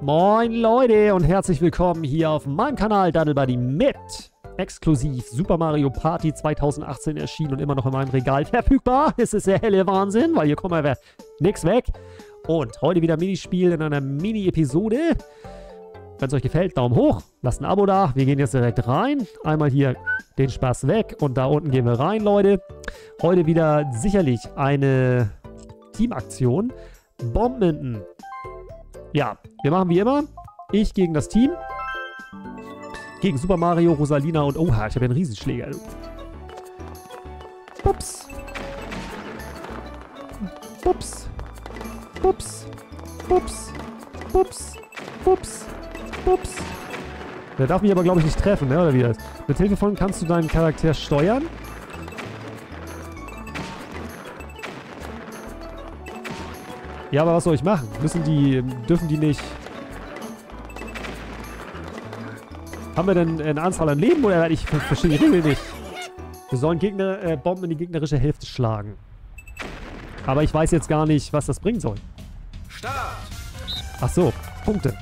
Moin Leute und herzlich willkommen hier auf meinem Kanal Daddel Buddy mit exklusiv Super Mario Party 2018 erschienen und immer noch in meinem Regal verfügbar. Es ist der helle Wahnsinn, weil hier kommt einfach nichts weg. Und heute wieder Minispiel in einer Mini-Episode. Wenn es euch gefällt, Daumen hoch, lasst ein Abo da. Wir gehen jetzt direkt rein. Einmal hier den Spaß weg und da unten gehen wir rein, Leute. Heute wieder sicherlich eine Teamaktion. Bombminton. Ja, wir machen wie immer. Ich gegen das Team. Gegen Super Mario, Rosalina und... Oha, ich habe einen Riesenschläger. Ups. Ups. Ups. Ups. Ups. Ups. Ups. Der darf mich aber, glaube ich, nicht treffen, ne? Oder wie das? Mit Hilfe von kannst du deinen Charakter steuern. Ja, aber was soll ich machen? Dürfen die nicht... Haben wir denn eine Anzahl an Leben oder? Ich verstehe die Regeln nicht. Wir sollen Bomben in die gegnerische Hälfte schlagen. Aber ich weiß jetzt gar nicht, was das bringen soll. Ach so, Punkte.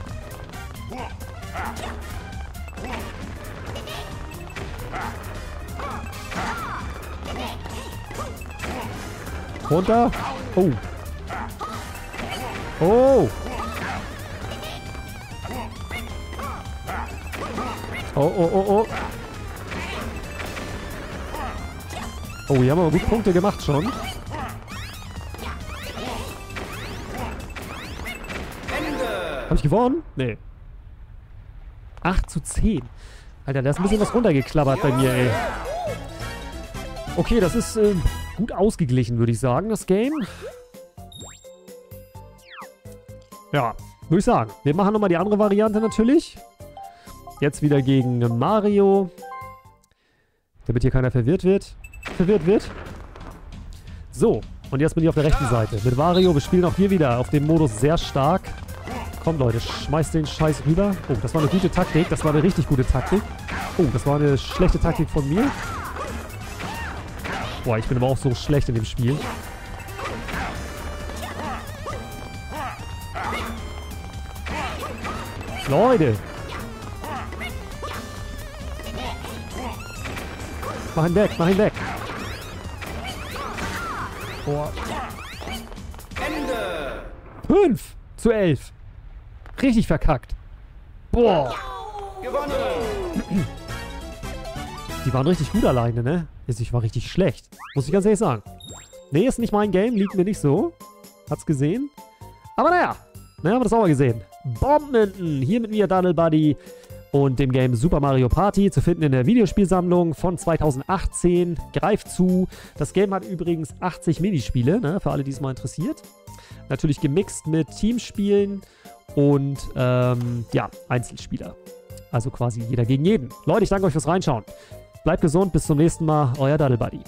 Runter. Oh. Oh! Oh, oh, oh, oh! Oh, wir haben aber gut Punkte gemacht schon. Hab ich gewonnen? Nee. 8:10. Alter, da ist ein bisschen was runtergeklappert bei mir, ey. Okay, das ist gut ausgeglichen, würde ich sagen, das Game. Ja, würde ich sagen. Wir machen nochmal die andere Variante natürlich. Jetzt wieder gegen Mario. Damit hier keiner verwirrt wird. So, und jetzt bin ich auf der rechten Seite. Mit Wario, wir spielen auch hier wieder auf dem Modus sehr stark. Komm Leute, schmeißt den Scheiß rüber. Oh, das war eine gute Taktik. Das war eine richtig gute Taktik. Oh, das war eine schlechte Taktik von mir. Boah, ich bin aber auch so schlecht in dem Spiel. Leute! Mach ihn weg, Boah. 5:11. Richtig verkackt. Boah. Gewonnen. Die waren richtig gut alleine, ne? Ich war richtig schlecht. Muss ich ganz ehrlich sagen. Nee, ist nicht mein Game. Liegt mir nicht so. Hat's gesehen. Aber naja. Ne, haben wir das auch mal gesehen. Bombminton, hier mit mir, Daddel Buddy und dem Game Super Mario Party, zu finden in der Videospielsammlung von 2018. Greift zu. Das Game hat übrigens 80 Minispiele, ne, für alle, die es mal interessiert. Natürlich gemixt mit Teamspielen und ja, Einzelspieler. Also quasi jeder gegen jeden. Leute, ich danke euch fürs Reinschauen. Bleibt gesund, bis zum nächsten Mal. Euer Daddel Buddy.